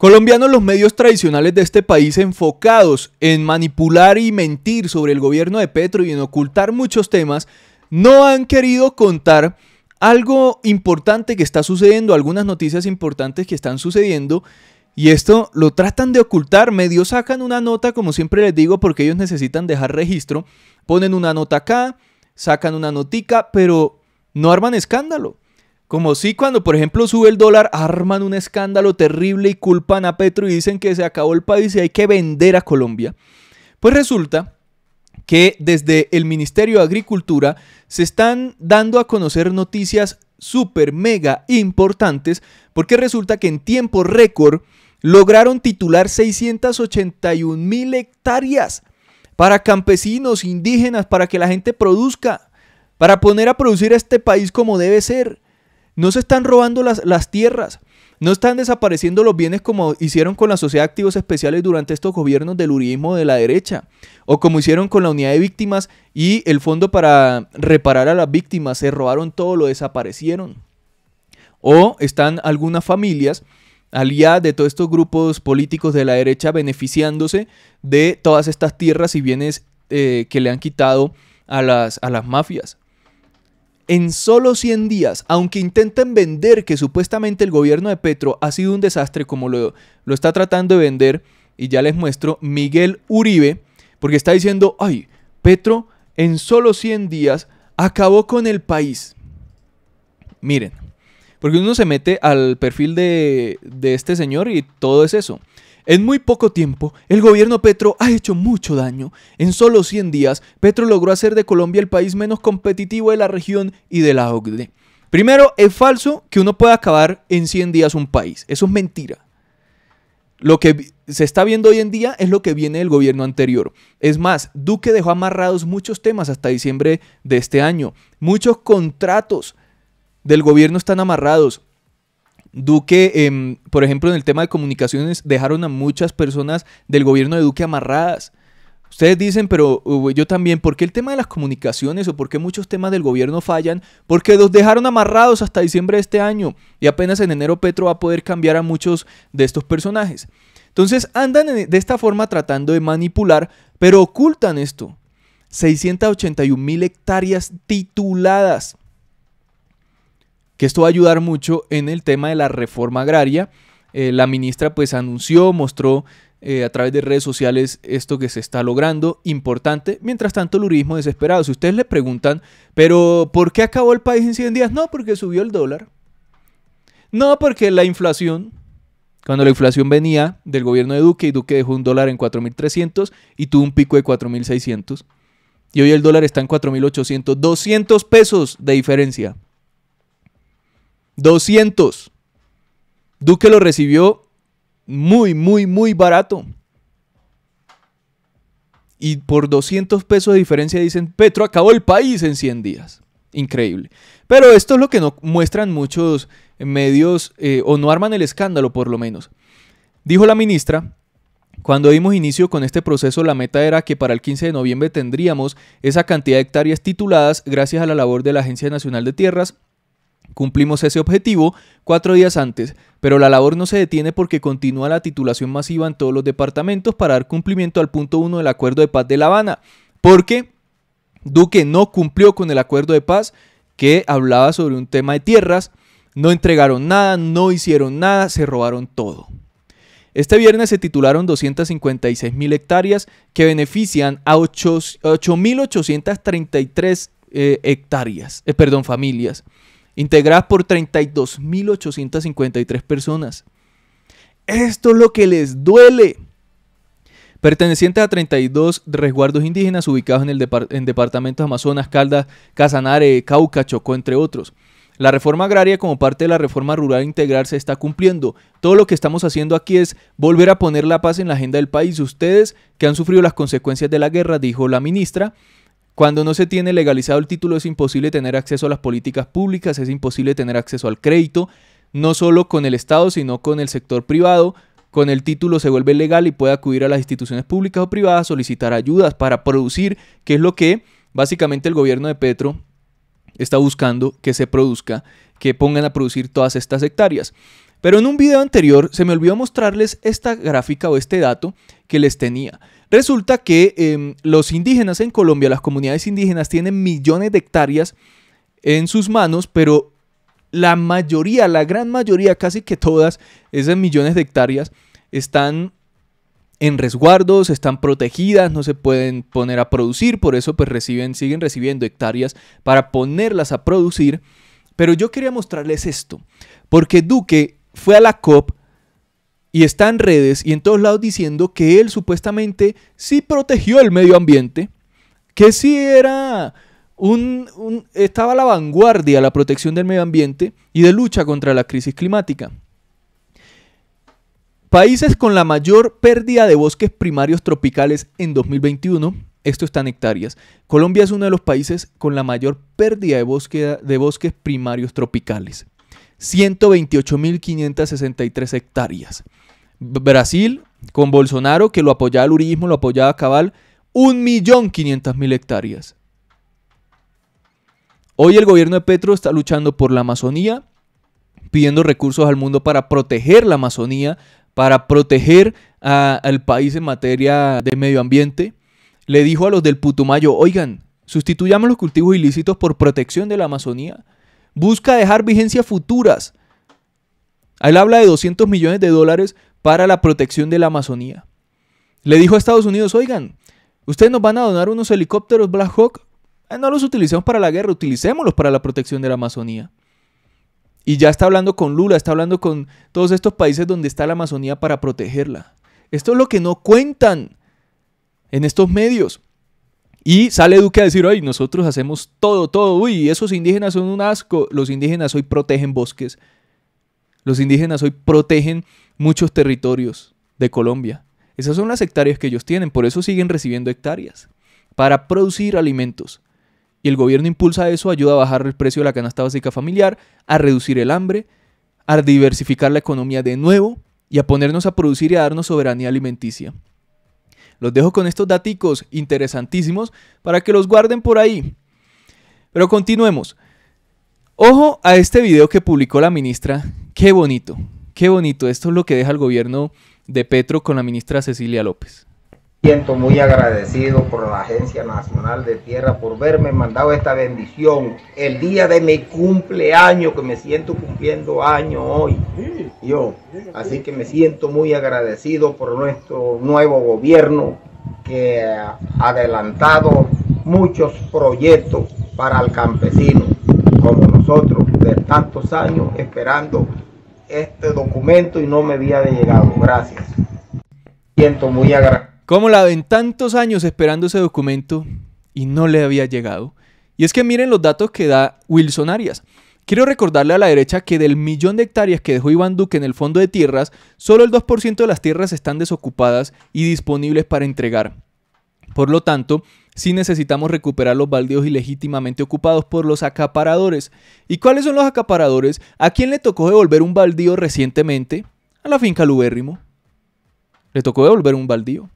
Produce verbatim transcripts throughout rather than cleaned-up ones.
Colombianos, los medios tradicionales de este país enfocados en manipular y mentir sobre el gobierno de Petro y en ocultar muchos temas, no han querido contar algo importante que está sucediendo, algunas noticias importantes que están sucediendo, y esto lo tratan de ocultar. Medios sacan una nota, como siempre les digo, porque ellos necesitan dejar registro, ponen una nota acá, sacan una notica, pero no arman escándalo. Como si cuando, por ejemplo, sube el dólar, arman un escándalo terrible y culpan a Petro y dicen que se acabó el país y hay que vender a Colombia. Pues resulta que desde el Ministerio de Agricultura se están dando a conocer noticias súper mega importantes, porque resulta que en tiempo récord lograron titular seiscientas ochenta y un mil hectáreas para campesinos, indígenas, para que la gente produzca, para poner a producir a este país como debe ser. No se están robando las, las tierras, no están desapareciendo los bienes como hicieron con la Sociedad de Activos Especiales durante estos gobiernos del uribismo de la derecha, o como hicieron con la Unidad de Víctimas y el Fondo para Reparar a las Víctimas. Se robaron todo, lo desaparecieron. O están algunas familias aliadas de todos estos grupos políticos de la derecha beneficiándose de todas estas tierras y bienes eh, que le han quitado a las, a las mafias. En solo cien días, aunque intenten vender que supuestamente el gobierno de Petro ha sido un desastre, como lo, lo está tratando de vender, y ya les muestro, Miguel Uribe, porque está diciendo, ay, Petro en solo cien días acabó con el país. Miren, porque uno se mete al perfil de, de este señor y todo es eso. En muy poco tiempo, el gobierno Petro ha hecho mucho daño. En solo cien días, Petro logró hacer de Colombia el país menos competitivo de la región y de la O C D E. Primero, es falso que uno pueda acabar en cien días un país. Eso es mentira. Lo que se está viendo hoy en día es lo que viene del gobierno anterior. Es más, Duque dejó amarrados muchos temas hasta diciembre de este año. Muchos contratos del gobierno están amarrados. Duque, eh, por ejemplo, en el tema de comunicaciones dejaron a muchas personas del gobierno de Duque amarradas. Ustedes dicen, pero uh, yo también, ¿por qué el tema de las comunicaciones o por qué muchos temas del gobierno fallan? Porque los dejaron amarrados hasta diciembre de este año y apenas en enero Petro va a poder cambiar a muchos de estos personajes. Entonces andan de esta forma tratando de manipular, pero ocultan esto. seiscientas ochenta y un mil hectáreas tituladas. Que esto va a ayudar mucho en el tema de la reforma agraria. Eh, la ministra pues anunció, mostró eh, a través de redes sociales esto que se está logrando, importante. Mientras tanto, el uribismo desesperado. Si ustedes le preguntan, ¿pero por qué acabó el país en cien días? No, porque subió el dólar. No, porque la inflación, cuando la inflación venía del gobierno de Duque, y Duque dejó un dólar en cuatro mil trescientos y tuvo un pico de cuatro mil seiscientos. Y hoy el dólar está en cuatro mil ochocientos, doscientos pesos de diferencia. doscientos. Duque lo recibió muy, muy, muy barato. Y por doscientos pesos de diferencia dicen, Petro acabó el país en cien días. Increíble. Pero esto es lo que no muestran muchos medios, eh, o no arman el escándalo por lo menos. Dijo la ministra, cuando dimos inicio con este proceso, la meta era que para el quince de noviembre tendríamos esa cantidad de hectáreas tituladas gracias a la labor de la Agencia Nacional de Tierras. Cumplimos ese objetivo cuatro días antes, pero la labor no se detiene porque continúa la titulación masiva en todos los departamentos para dar cumplimiento al punto uno del Acuerdo de Paz de La Habana, porque Duque no cumplió con el Acuerdo de Paz que hablaba sobre un tema de tierras, no entregaron nada, no hicieron nada, se robaron todo. Este viernes se titularon doscientas cincuenta y seis mil hectáreas que benefician a ocho mil ochocientas treinta y tres eh, hectáreas, eh, perdón, familias. Integradas por treinta y dos mil ochocientas cincuenta y tres personas. Esto es lo que les duele. Pertenecientes a treinta y dos resguardos indígenas ubicados en, el depart en departamentos Amazonas, Caldas, Casanare, Cauca, Chocó, entre otros. La reforma agraria como parte de la reforma rural integral se está cumpliendo. Todo lo que estamos haciendo aquí es volver a poner la paz en la agenda del país. Ustedes que han sufrido las consecuencias de la guerra, dijo la ministra. Cuando no se tiene legalizado el título es imposible tener acceso a las políticas públicas, es imposible tener acceso al crédito, no solo con el Estado, sino con el sector privado. Con el título se vuelve legal y puede acudir a las instituciones públicas o privadas, solicitar ayudas para producir, que es lo que básicamente el gobierno de Petro está buscando que se produzca, que pongan a producir todas estas hectáreas. Pero en un video anterior se me olvidó mostrarles esta gráfica o este dato que les tenía. Resulta que eh, los indígenas en Colombia, las comunidades indígenas tienen millones de hectáreas en sus manos, pero la mayoría, la gran mayoría, casi que todas esas millones de hectáreas están en resguardos, están protegidas, no se pueden poner a producir, por eso pues reciben, siguen recibiendo hectáreas para ponerlas a producir. Pero yo quería mostrarles esto, porque Duque fue a la COP y está en redes y en todos lados diciendo que él supuestamente sí protegió el medio ambiente, que sí era un, un, estaba a la vanguardia la protección del medio ambiente y de lucha contra la crisis climática. Países con la mayor pérdida de bosques primarios tropicales en dos mil veintiuno, esto está en hectáreas. Colombia es uno de los países con la mayor pérdida de, bosque, de bosques primarios tropicales. ciento veintiocho mil quinientas sesenta y tres hectáreas. Brasil, con Bolsonaro, que lo apoyaba el uribismo, lo apoyaba cabal, un millón quinientas mil hectáreas. Hoy el gobierno de Petro está luchando por la Amazonía, pidiendo recursos al mundo para proteger la Amazonía, para proteger a, al país en materia de medio ambiente. Le dijo a los del Putumayo, oigan, sustituyamos los cultivos ilícitos por protección de la Amazonía. Busca dejar vigencias futuras. Él habla de doscientos millones de dólares para la protección de la Amazonía. Le dijo a Estados Unidos, oigan, ustedes nos van a donar unos helicópteros Black Hawk. Eh, no los utilicemos para la guerra, utilicémoslos para la protección de la Amazonía. Y ya está hablando con Lula, está hablando con todos estos países donde está la Amazonía para protegerla. Esto es lo que no cuentan en estos medios. Y sale Duque a decir, ay, nosotros hacemos todo, todo. Uy, esos indígenas son un asco. Los indígenas hoy protegen bosques. Los indígenas hoy protegen muchos territorios de Colombia. Esas son las hectáreas que ellos tienen. Por eso siguen recibiendo hectáreas para producir alimentos. Y el gobierno impulsa eso, ayuda a bajar el precio de la canasta básica familiar, a reducir el hambre, a diversificar la economía de nuevo y a ponernos a producir y a darnos soberanía alimenticia. Los dejo con estos daticos interesantísimos para que los guarden por ahí. Pero continuemos. Ojo a este video que publicó la ministra. Qué bonito, qué bonito. Esto es lo que deja el gobierno de Petro con la ministra Cecilia López. Me siento muy agradecido por la Agencia Nacional de Tierras por verme mandado esta bendición el día de mi cumpleaños, que me siento cumpliendo año hoy, yo. Así que me siento muy agradecido por nuestro nuevo gobierno que ha adelantado muchos proyectos para el campesino, como nosotros, de tantos años esperando este documento y no me había llegado. Gracias. Me siento muy agradecido. ¿Cómo la ven? Tantos años esperando ese documento y no le había llegado. Y es que miren los datos que da Wilson Arias. Quiero recordarle a la derecha que del millón de hectáreas que dejó Iván Duque en el fondo de tierras, solo el dos por ciento de las tierras están desocupadas y disponibles para entregar. Por lo tanto, sí necesitamos recuperar los baldíos ilegítimamente ocupados por los acaparadores. ¿Y cuáles son los acaparadores? ¿A quién le tocó devolver un baldío recientemente? A la finca Lubérrimo. Le tocó devolver un baldío.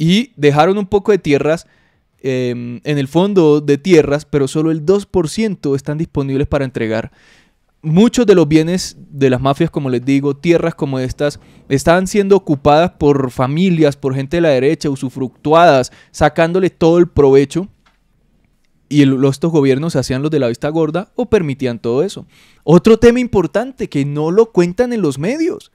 Y dejaron un poco de tierras eh, en el fondo de tierras, pero solo el dos por ciento están disponibles para entregar. Muchos de los bienes de las mafias, como les digo, tierras como estas, estaban siendo ocupadas por familias, por gente de la derecha, usufructuadas, sacándole todo el provecho. Y el, estos gobiernos se hacían los de la vista gorda o permitían todo eso. Otro tema importante que no lo cuentan en los medios.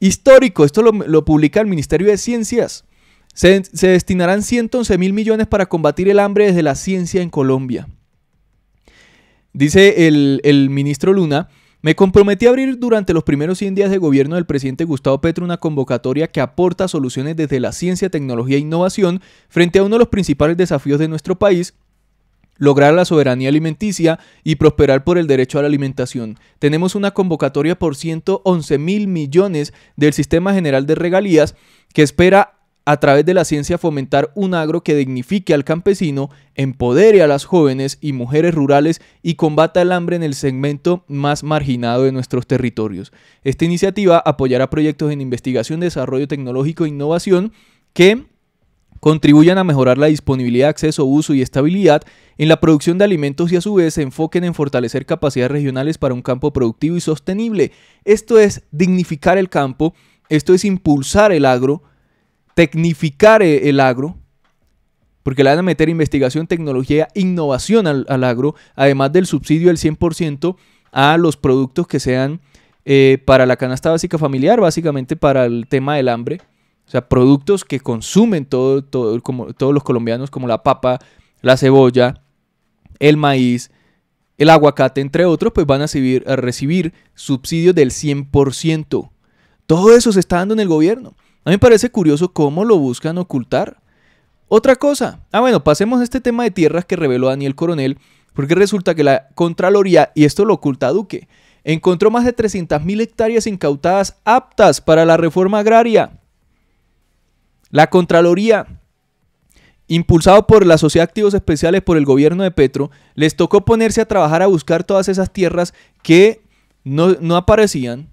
Histórico, esto lo, lo publica el Ministerio de Ciencias. Se, se destinarán ciento once mil millones para combatir el hambre desde la ciencia en Colombia. Dice el, el ministro Luna, me comprometí a abrir durante los primeros cien días de gobierno del presidente Gustavo Petro una convocatoria que aporta soluciones desde la ciencia, tecnología e innovación frente a uno de los principales desafíos de nuestro país, lograr la soberanía alimenticia y prosperar por el derecho a la alimentación. Tenemos una convocatoria por ciento once mil millones del Sistema General de Regalías que espera a través de la ciencia fomentar un agro que dignifique al campesino, empodere a las jóvenes y mujeres rurales y combata el hambre en el segmento más marginado de nuestros territorios. Esta iniciativa apoyará proyectos en investigación, desarrollo tecnológico e innovación que contribuyan a mejorar la disponibilidad, acceso, uso y estabilidad en la producción de alimentos y a su vez se enfoquen en fortalecer capacidades regionales para un campo productivo y sostenible. Esto es dignificar el campo, esto es impulsar el agro, tecnificar el agro, porque le van a meter investigación, tecnología, innovación al, al agro, además del subsidio del cien por ciento a los productos que sean eh, para la canasta básica familiar, básicamente para el tema del hambre. O sea, productos que consumen todo, todo, como, todos los colombianos, como la papa, la cebolla, el maíz, el aguacate, entre otros, pues van a recibir, a recibir subsidios del cien por ciento. Todo eso se está dando en el gobierno. A mí me parece curioso cómo lo buscan ocultar. Otra cosa, ah bueno, pasemos a este tema de tierras que reveló Daniel Coronel, porque resulta que la Contraloría, y esto lo oculta Duque, encontró más de trescientas mil hectáreas incautadas aptas para la reforma agraria. La Contraloría, impulsado por la Sociedad de Activos Especiales por el gobierno de Petro, les tocó ponerse a trabajar a buscar todas esas tierras que no, no aparecían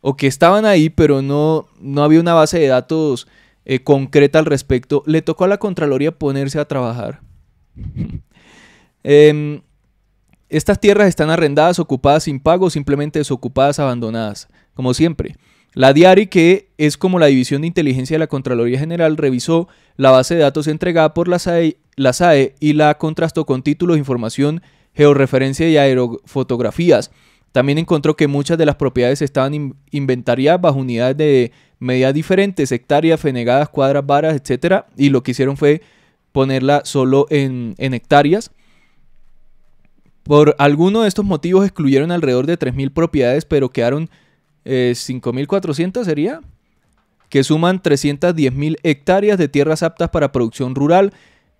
o que estaban ahí, pero no, no había una base de datos Eh, concreta al respecto. Le tocó a la Contraloría ponerse a trabajar. eh, estas tierras están arrendadas, ocupadas sin pago, simplemente desocupadas, abandonadas, como siempre. La DIARI, que es como la División de Inteligencia de la Contraloría General, revisó la base de datos entregada por la S A E, la S A E y la contrastó con títulos, información, georreferencia y aerofotografías. También encontró que muchas de las propiedades estaban in inventariadas bajo unidades de medidas diferentes, hectáreas, fenegadas, cuadras, varas, etcétera. Y lo que hicieron fue ponerla solo en, en hectáreas. Por alguno de estos motivos excluyeron alrededor de tres mil propiedades, pero quedaron eh, cinco mil cuatrocientas, ¿sería? Que suman trescientas diez mil hectáreas de tierras aptas para producción rural.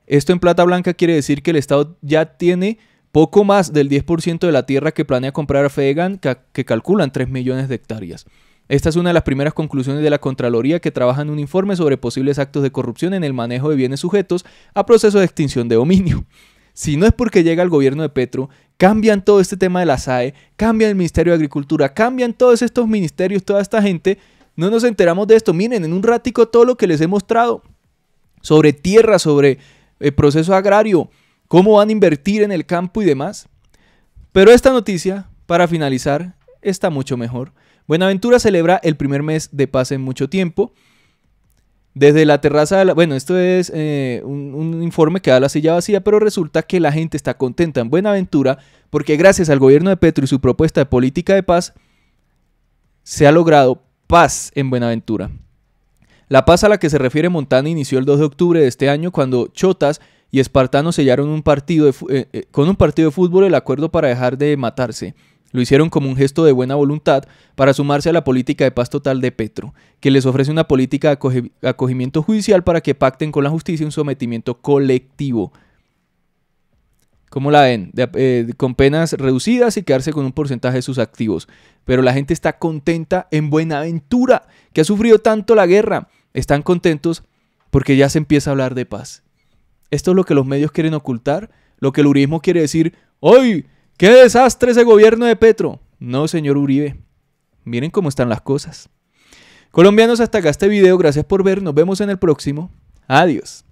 Esto en plata blanca quiere decir que el Estado ya tiene poco más del diez por ciento de la tierra que planea comprar a Fedegán, que, que calculan tres millones de hectáreas. Esta es una de las primeras conclusiones de la Contraloría, que trabaja en un informe sobre posibles actos de corrupción en el manejo de bienes sujetos a proceso de extinción de dominio. Si no es porque llega el gobierno de Petro, cambian todo este tema de la S A E, cambian el Ministerio de Agricultura, cambian todos estos ministerios, toda esta gente, no nos enteramos de esto. Miren, en un ratico todo lo que les he mostrado sobre tierra, sobre el proceso agrario, cómo van a invertir en el campo y demás. Pero esta noticia, para finalizar, está mucho mejor. Buenaventura celebra el primer mes de paz en mucho tiempo. Desde la terraza de la... Bueno, esto es eh, un, un informe que da la silla vacía, pero resulta que la gente está contenta en Buenaventura porque gracias al gobierno de Petro y su propuesta de política de paz, se ha logrado paz en Buenaventura. La paz a la que se refiere Montana inició el dos de octubre de este año, cuando Chotas y espartanos sellaron un partido de, eh, eh, con un partido de fútbol el acuerdo para dejar de matarse. Lo hicieron como un gesto de buena voluntad para sumarse a la política de paz total de Petro, que les ofrece una política de acogi- acogimiento judicial para que pacten con la justicia un sometimiento colectivo. ¿Cómo la ven? De, eh, con penas reducidas y quedarse con un porcentaje de sus activos. Pero la gente está contenta en Buenaventura, que ha sufrido tanto la guerra. Están contentos porque ya se empieza a hablar de paz. Esto es lo que los medios quieren ocultar, lo que el uribismo quiere decir. ¡Ay, qué desastre ese gobierno de Petro! No, señor Uribe. Miren cómo están las cosas. Colombianos, hasta acá este video. Gracias por ver. Nos vemos en el próximo. Adiós.